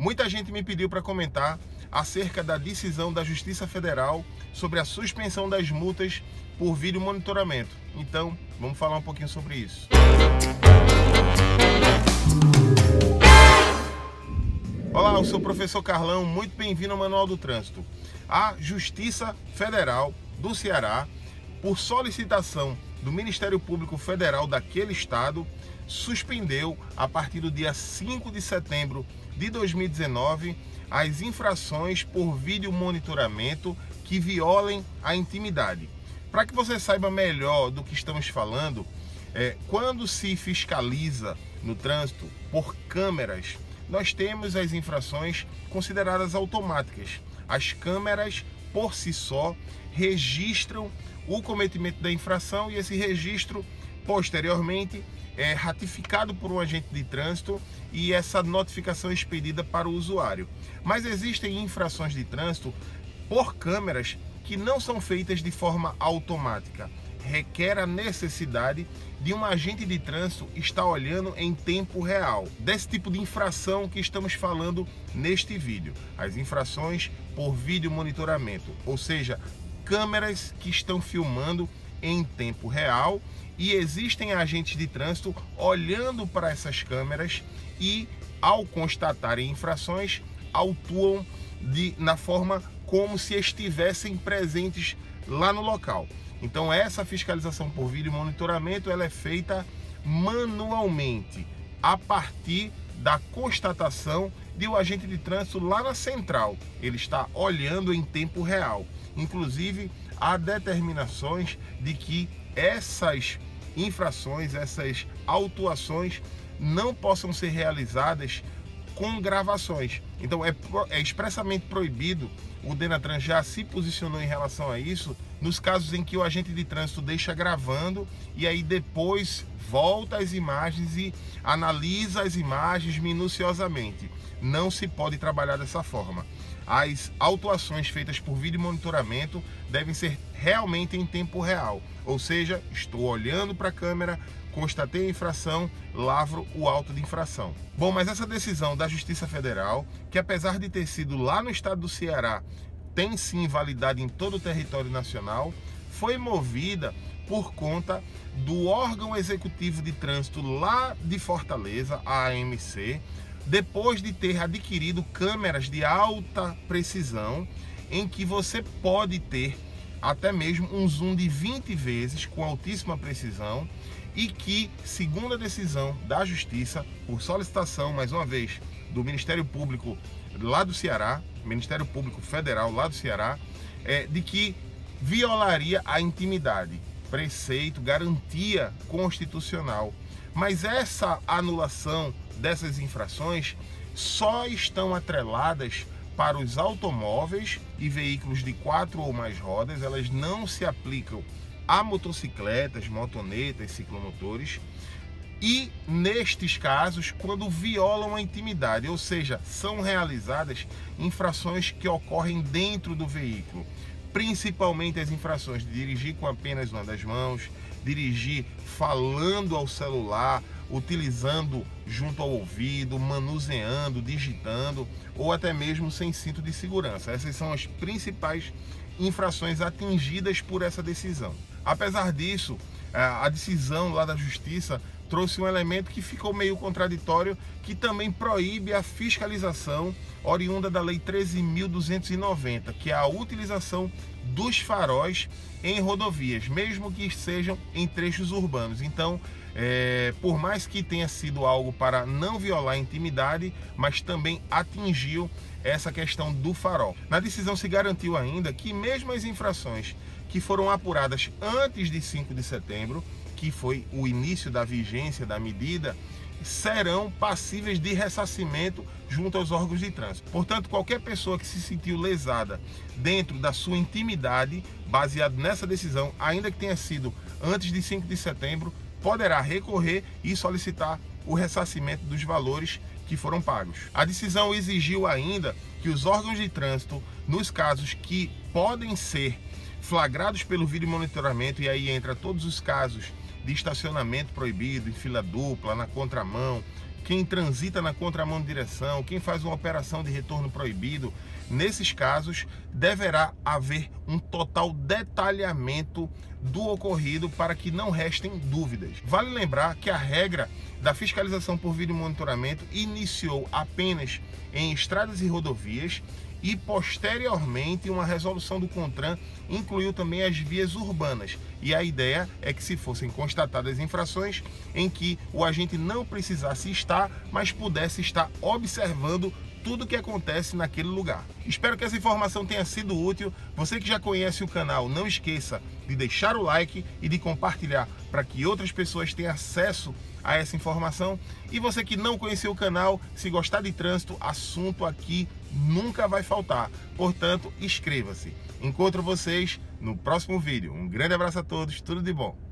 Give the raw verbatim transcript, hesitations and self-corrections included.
Muita gente me pediu para comentar acerca da decisão da Justiça Federal sobre a suspensão das multas por vídeo monitoramento. Então, vamos falar um pouquinho sobre isso. Olá, eu sou o professor Carlão, muito bem-vindo ao Manual do Trânsito. A Justiça Federal do Ceará, por solicitação do Ministério Público Federal daquele estado, suspendeu, a partir do dia cinco de setembro de dois mil e dezenove, as infrações por vídeo monitoramento que violem a intimidade. Para que você saiba melhor do que estamos falando, é, quando se fiscaliza no trânsito por câmeras, nós temos as infrações consideradas automáticas. As câmeras, por si só, registram o cometimento da infração e esse registro, posteriormente, é ratificado por um agente de trânsito e essa notificação é expedida para o usuário. Mas existem infrações de trânsito por câmeras que não são feitas de forma automática. Requer a necessidade de um agente de trânsito estar olhando em tempo real. Desse tipo de infração que estamos falando neste vídeo. As infrações por vídeo monitoramento, ou seja, câmeras que estão filmando em tempo real e existem agentes de trânsito olhando para essas câmeras e, ao constatarem infrações, autuam de, na forma como se estivessem presentes lá no local. Então essa fiscalização por vídeo monitoramento ela é feita manualmente a partir da constatação de um agente de trânsito lá na central. Ele está olhando em tempo real. Inclusive há determinações de que essas infrações, essas autuações não possam ser realizadas com gravações. Então é, é expressamente proibido. O Denatran já se posicionou em relação a isso nos casos em que o agente de trânsito deixa gravando e aí depois volta as imagens e analisa as imagens minuciosamente. Não se pode trabalhar dessa forma. As autuações feitas por vídeo monitoramento devem ser realmente em tempo real, ou seja, estou olhando para a câmera, constatei a infração, lavro o auto de infração. Bom, mas essa decisão da Justiça Federal, que apesar de ter sido lá no estado do Ceará, tem sim validade em todo o território nacional, foi movida por conta do órgão executivo de trânsito lá de Fortaleza, a A M C, depois de ter adquirido câmeras de alta precisão, em que você pode ter até mesmo um zoom de vinte vezes com altíssima precisão e que, segundo a decisão da Justiça, por solicitação, mais uma vez, do Ministério Público lá do Ceará, Ministério Público Federal lá do Ceará, é, de que violaria a intimidade, preceito, garantia constitucional. Mas essa anulação dessas infrações só estão atreladas para os automóveis e veículos de quatro ou mais rodas, elas não se aplicam a motocicletas, motonetas, ciclomotores e, nestes casos, quando violam a intimidade, ou seja, são realizadas infrações que ocorrem dentro do veículo, principalmente as infrações de dirigir com apenas uma das mãos, dirigir falando ao celular, utilizando junto ao ouvido, manuseando, digitando ou até mesmo sem cinto de segurança. Essas são as principais infrações atingidas por essa decisão. Apesar disso, a decisão lá da Justiça trouxe um elemento que ficou meio contraditório, que também proíbe a fiscalização oriunda da lei treze mil duzentos e noventa, que é a utilização dos faróis em rodovias, mesmo que sejam em trechos urbanos. Então, é, por mais que tenha sido algo para não violar a intimidade, mas também atingiu essa questão do farol. Na decisão se garantiu ainda que mesmo as infrações que foram apuradas antes de cinco de setembro, que foi o início da vigência da medida, serão passíveis de ressarcimento junto aos órgãos de trânsito. Portanto, qualquer pessoa que se sentiu lesada dentro da sua intimidade, baseado nessa decisão, ainda que tenha sido antes de cinco de setembro, poderá recorrer e solicitar o ressarcimento dos valores que foram pagos. A decisão exigiu ainda que os órgãos de trânsito, nos casos que podem ser flagrados pelo vídeo monitoramento, e aí entra todos os casos de estacionamento proibido, em fila dupla, na contramão, quem transita na contramão de direção, quem faz uma operação de retorno proibido, nesses casos deverá haver um total detalhamento do ocorrido para que não restem dúvidas. Vale lembrar que a regra da fiscalização por vídeo monitoramento iniciou apenas em estradas e rodovias e posteriormente uma resolução do CONTRAN incluiu também as vias urbanas, e a ideia é que se fossem constatadas infrações em que o agente não precisasse estar, mas pudesse estar observando tudo o que acontece naquele lugar. Espero que essa informação tenha sido útil. Você que já conhece o canal, não esqueça de deixar o like e de compartilhar para que outras pessoas tenham acesso a essa informação. E você que não conheceu o canal, se gostar de trânsito, assunto aqui nunca vai faltar. Portanto, inscreva-se. Encontro vocês no próximo vídeo. Um grande abraço a todos, tudo de bom.